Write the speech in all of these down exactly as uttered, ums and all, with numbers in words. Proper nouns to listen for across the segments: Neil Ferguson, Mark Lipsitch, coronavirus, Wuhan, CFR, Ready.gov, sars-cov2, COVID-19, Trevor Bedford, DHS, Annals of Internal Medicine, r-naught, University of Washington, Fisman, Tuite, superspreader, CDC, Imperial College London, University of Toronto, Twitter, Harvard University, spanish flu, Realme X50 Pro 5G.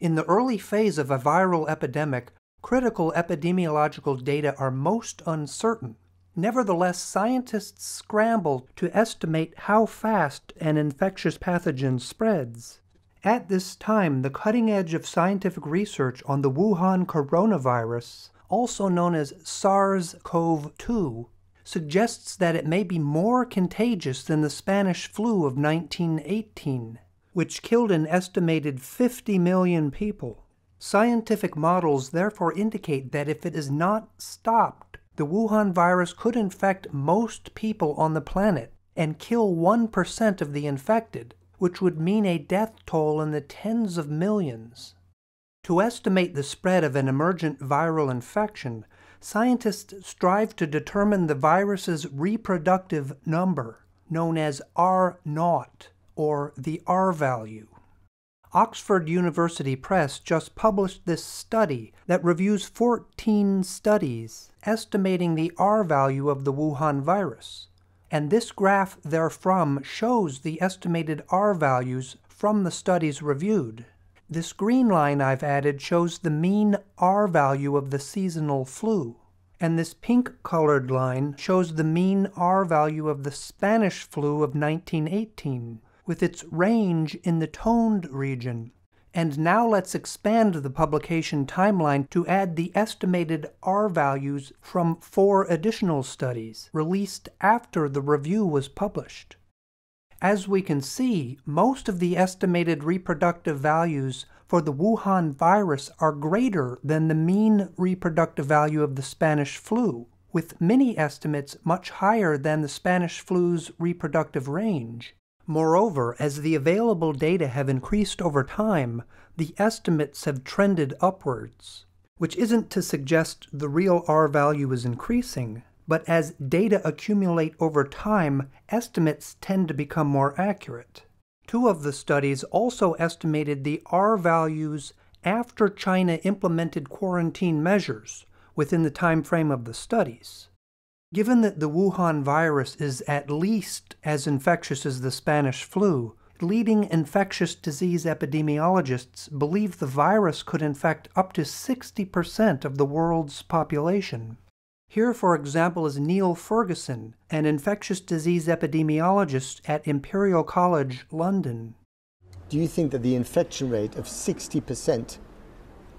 In the early phase of a viral epidemic, critical epidemiological data are most uncertain. Nevertheless, scientists scramble to estimate how fast an infectious pathogen spreads. At this time, the cutting edge of scientific research on the Wuhan coronavirus, also known as SARS CoV two, suggests that it may be more contagious than the Spanish flu of nineteen eighteen, which killed an estimated fifty million people. Scientific models therefore indicate that if it is not stopped, the Wuhan virus could infect most people on the planet and kill one percent of the infected, which would mean a death toll in the tens of millions. To estimate the spread of an emergent viral infection, scientists strive to determine the virus's reproductive number, known as R zero, or the R value. Oxford University Press just published this study that reviews fourteen studies estimating the R value of the Wuhan virus, and this graph therefrom shows the estimated R values from the studies reviewed. This green line I've added shows the mean R value of the seasonal flu, and this pink-colored line shows the mean R value of the Spanish flu of nineteen eighteen, with its range in the toned region. And now let's expand the publication timeline to add the estimated R values from four additional studies released after the review was published. As we can see, most of the estimated reproductive values for the Wuhan virus are greater than the mean reproductive value of the Spanish flu, with many estimates much higher than the Spanish flu's reproductive range. Moreover, as the available data have increased over time, the estimates have trended upwards, which isn't to suggest the real R value is increasing, but as data accumulate over time, estimates tend to become more accurate. Two of the studies also estimated the R values after China implemented quarantine measures within the time frame of the studies. Given that the Wuhan virus is at least as infectious as the Spanish flu, leading infectious disease epidemiologists believe the virus could infect up to sixty percent of the world's population. Here, for example, is Neil Ferguson, an infectious disease epidemiologist at Imperial College London. Do you think that the infection rate of sixty percent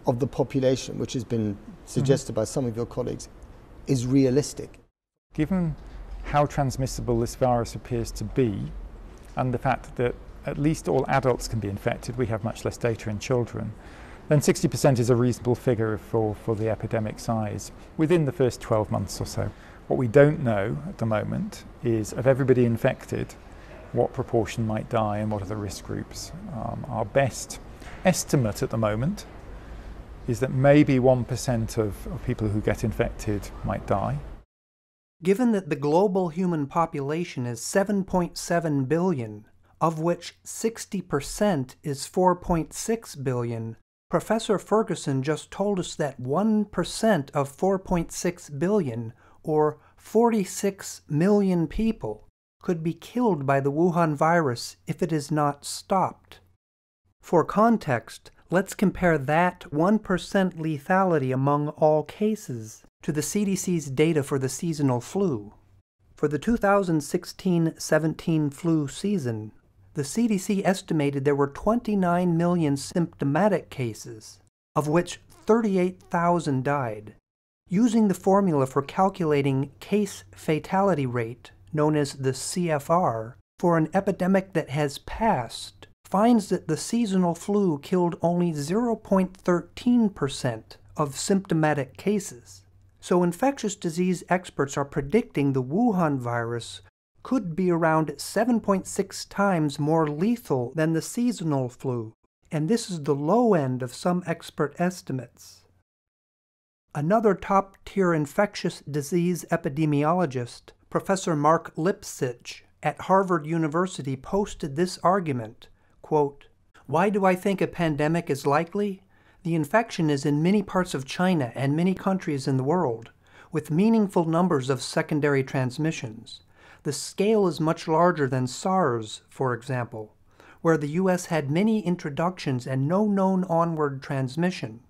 of the population, which has been suggested mm-hmm. by some of your colleagues, is realistic? Given how transmissible this virus appears to be, and the fact that at least all adults can be infected, we have much less data in children, then sixty percent is a reasonable figure for, for the epidemic size within the first twelve months or so. What we don't know at the moment is, of everybody infected, what proportion might die and what are the risk groups. Um, our best estimate at the moment is that maybe one percent of, of people who get infected might die. Given that the global human population is seven point seven billion, of which sixty percent is four point six billion, Professor Ferguson just told us that one percent of four point six billion, or forty-six million people, could be killed by the Wuhan virus if it is not stopped. For context, let's compare that one percent lethality among all cases to the C D C's data for the seasonal flu. For the two thousand sixteen seventeen flu season, the C D C estimated there were twenty-nine million symptomatic cases, of which thirty-eight thousand died. Using the formula for calculating case fatality rate, known as the C F R, for an epidemic that has passed, finds that the seasonal flu killed only zero point one three percent of symptomatic cases. So infectious disease experts are predicting the Wuhan virus could be around seven point six times more lethal than the seasonal flu, and this is the low end of some expert estimates. Another top-tier infectious disease epidemiologist, Professor Mark Lipsitch at Harvard University, posted this argument, quote, "Why do I think a pandemic is likely? The infection is in many parts of China and many countries in the world, with meaningful numbers of secondary transmissions. The scale is much larger than SARS, for example. where the U S had many introductions and no known onward transmission.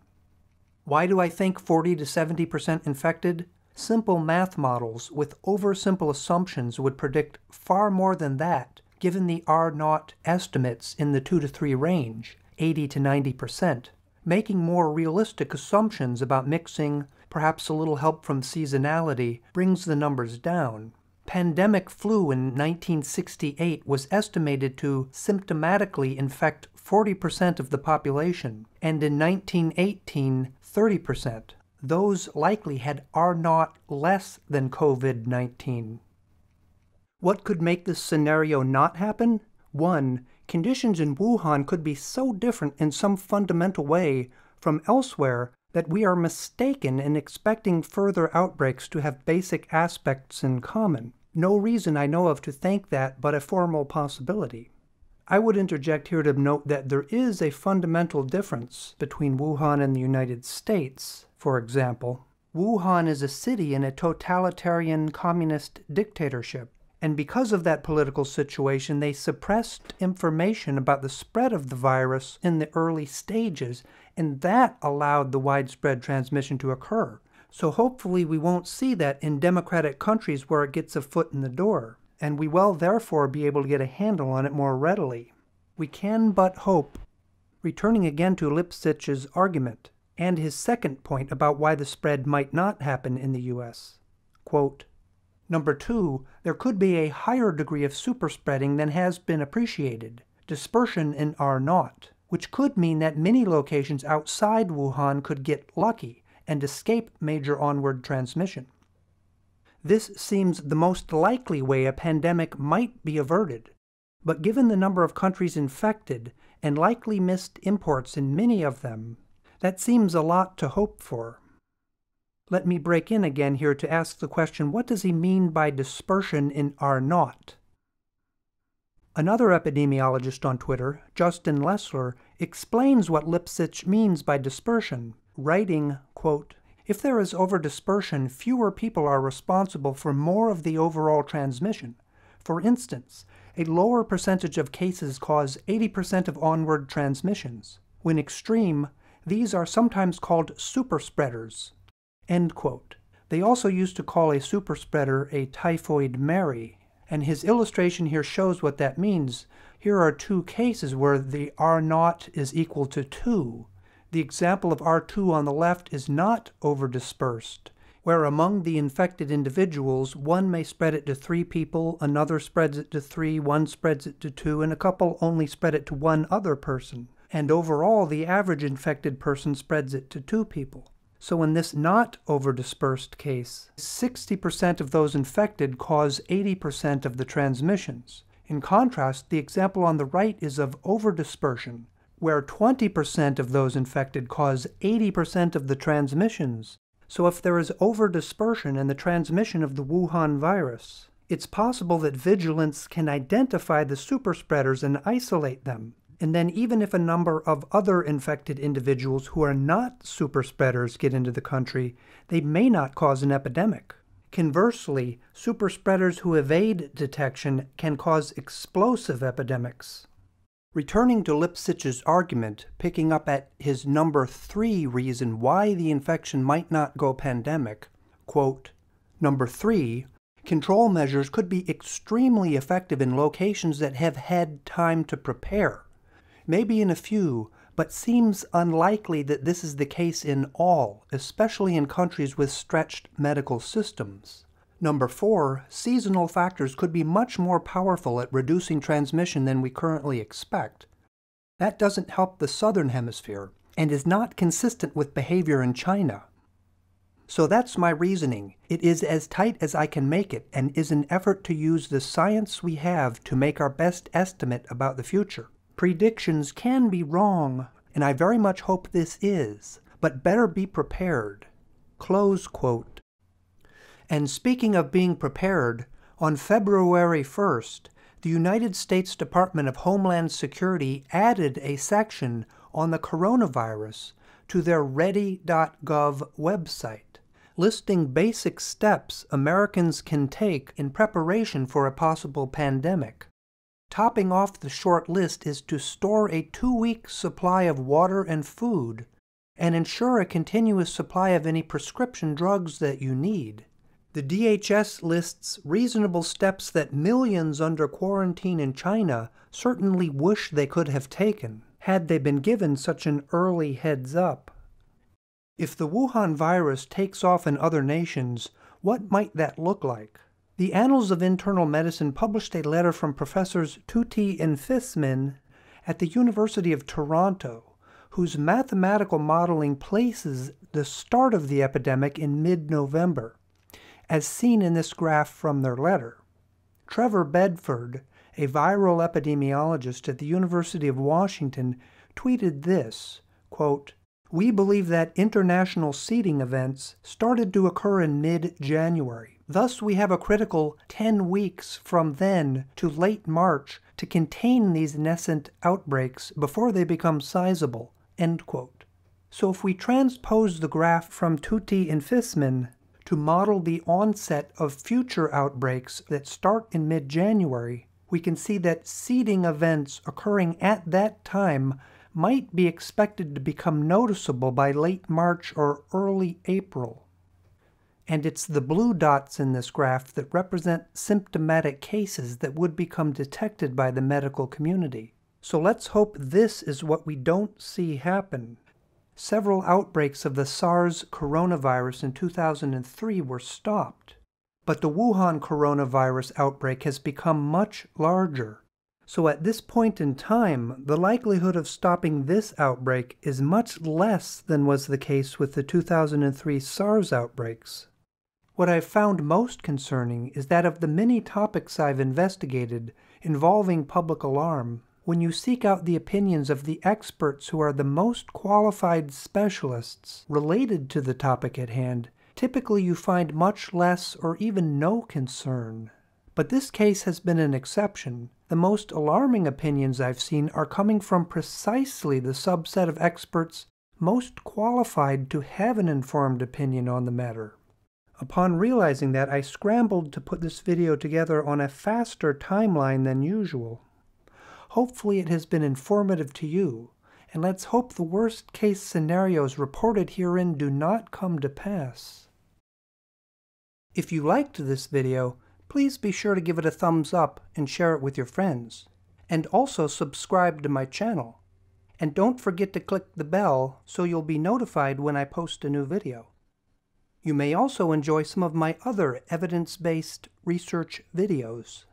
Why do I think forty to seventy percent infected? Simple math models with oversimple assumptions would predict far more than that, given the R zero estimates in the two to three range, eighty to ninety percent, making more realistic assumptions about mixing, perhaps a little help from seasonality, brings the numbers down. Pandemic flu in nineteen sixty-eight was estimated to symptomatically infect forty percent of the population, and in nineteen eighteen, thirty percent. Those likely had R zero less than COVID nineteen. What could make this scenario not happen? One, conditions in Wuhan could be so different in some fundamental way from elsewhere that we are mistaken in expecting further outbreaks to have basic aspects in common. No reason I know of to think that, but a formal possibility. I would interject here to note that there is a fundamental difference between Wuhan and the United States. For example, Wuhan is a city in a totalitarian communist dictatorship, and because of that political situation, they suppressed information about the spread of the virus in the early stages, and that allowed the widespread transmission to occur. So hopefully we won't see that in democratic countries where it gets a foot in the door, and we will therefore be able to get a handle on it more readily. We can but hope. Returning again to Lipsitch's argument, and his second point about why the spread might not happen in the U S. Quote, number two, there could be a higher degree of superspreading than has been appreciated, dispersion in R zero, which could mean that many locations outside Wuhan could get lucky and escape major onward transmission. This seems the most likely way a pandemic might be averted, but given the number of countries infected and likely missed imports in many of them, that seems a lot to hope for. Let me break in again here to ask the question, what does he mean by dispersion in R zero? Another epidemiologist on Twitter, Justin Lessler, explains what Lipsitch means by dispersion, writing, quote, if there is over-dispersion, fewer people are responsible for more of the overall transmission. For instance, a lower percentage of cases cause eighty percent of onward transmissions. When extreme, these are sometimes called superspreaders. End quote. They also used to call a superspreader a typhoid Mary, and his illustration here shows what that means. Here are two cases where the R zero is equal to two. The example of R two on the left is not overdispersed, where among the infected individuals, one may spread it to three people, another spreads it to three, one spreads it to two, and a couple only spread it to one other person. And overall, the average infected person spreads it to two people. So in this not over-dispersed case, sixty percent of those infected cause eighty percent of the transmissions. In contrast, the example on the right is of over-dispersion, where twenty percent of those infected cause eighty percent of the transmissions. So if there is over-dispersion in the transmission of the Wuhan virus, it's possible that vigilance can identify the superspreaders and isolate them. And then even if a number of other infected individuals who are not superspreaders get into the country, they may not cause an epidemic. Conversely, superspreaders who evade detection can cause explosive epidemics. Returning to Lipsitch's argument, picking up at his number three reason why the infection might not go pandemic, quote, number three, control measures could be extremely effective in locations that have had time to prepare. Maybe in a few, but seems unlikely that this is the case in all, especially in countries with stretched medical systems. Number four, seasonal factors could be much more powerful at reducing transmission than we currently expect. That doesn't help the Southern Hemisphere, and is not consistent with behavior in China. So that's my reasoning. It is as tight as I can make it, and is an effort to use the science we have to make our best estimate about the future. Predictions can be wrong, and I very much hope this is, but better be prepared. Close quote. And speaking of being prepared, on February first, the United States Department of Homeland Security added a section on the coronavirus to their Ready dot gov website, listing basic steps Americans can take in preparation for a possible pandemic. Topping off the short list is to store a two-week supply of water and food and ensure a continuous supply of any prescription drugs that you need. The D H S lists reasonable steps that millions under quarantine in China certainly wish they could have taken, had they been given such an early heads up. If the Wuhan virus takes off in other nations, what might that look like? The Annals of Internal Medicine published a letter from Professors Tuite and Fisman at the University of Toronto, whose mathematical modeling places the start of the epidemic in mid-November, as seen in this graph from their letter. Trevor Bedford, a viral epidemiologist at the University of Washington, tweeted this, quote, "We believe that international seeding events started to occur in mid-January. Thus, we have a critical ten weeks from then to late March to contain these nascent outbreaks before they become sizable," end quote. So if we transpose the graph from Tuite and Fisman to model the onset of future outbreaks that start in mid-January, we can see that seeding events occurring at that time might be expected to become noticeable by late March or early April. And it's the blue dots in this graph that represent symptomatic cases that would become detected by the medical community. So let's hope this is what we don't see happen. Several outbreaks of the SARS coronavirus in two thousand three were stopped, but the Wuhan coronavirus outbreak has become much larger. So at this point in time, the likelihood of stopping this outbreak is much less than was the case with the two thousand three SARS outbreaks. What I've found most concerning is that of the many topics I've investigated involving public alarm, when you seek out the opinions of the experts who are the most qualified specialists related to the topic at hand, typically you find much less or even no concern. But this case has been an exception. The most alarming opinions I've seen are coming from precisely the subset of experts most qualified to have an informed opinion on the matter. Upon realizing that, I scrambled to put this video together on a faster timeline than usual. Hopefully it has been informative to you, and let's hope the worst-case scenarios reported herein do not come to pass. If you liked this video, please be sure to give it a thumbs up and share it with your friends. And also subscribe to my channel. And don't forget to click the bell so you'll be notified when I post a new video. You may also enjoy some of my other evidence-based research videos.